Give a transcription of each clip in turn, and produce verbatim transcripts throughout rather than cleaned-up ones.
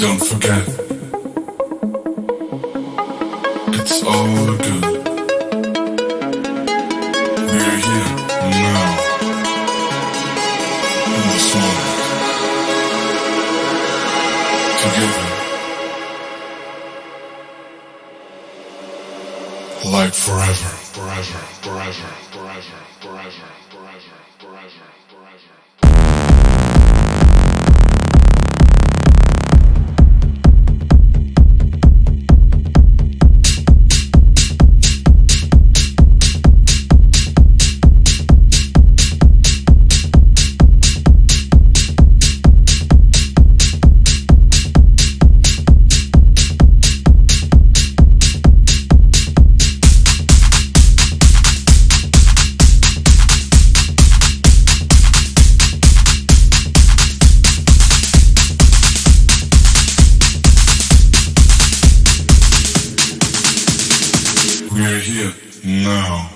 Don't forget, it's all good. We're here now, in this moment, together, like forever, forever, forever, forever, forever, forever, forever, forever. We're here now.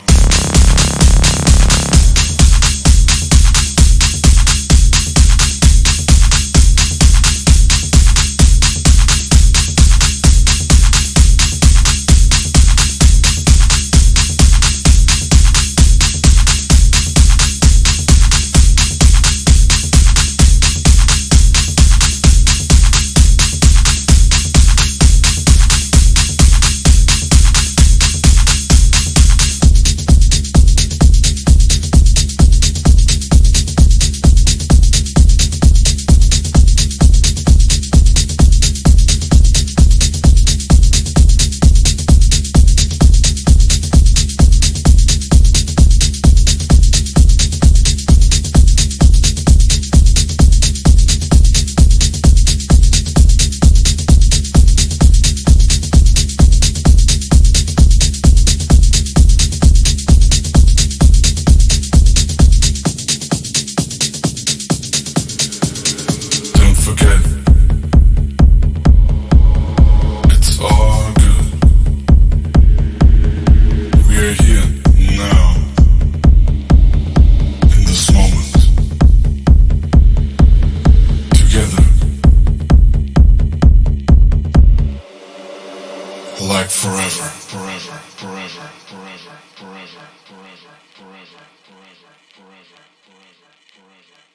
Like forever, forever, forever, forever, forever, forever, forever, forever, forever, forever, forever, forever.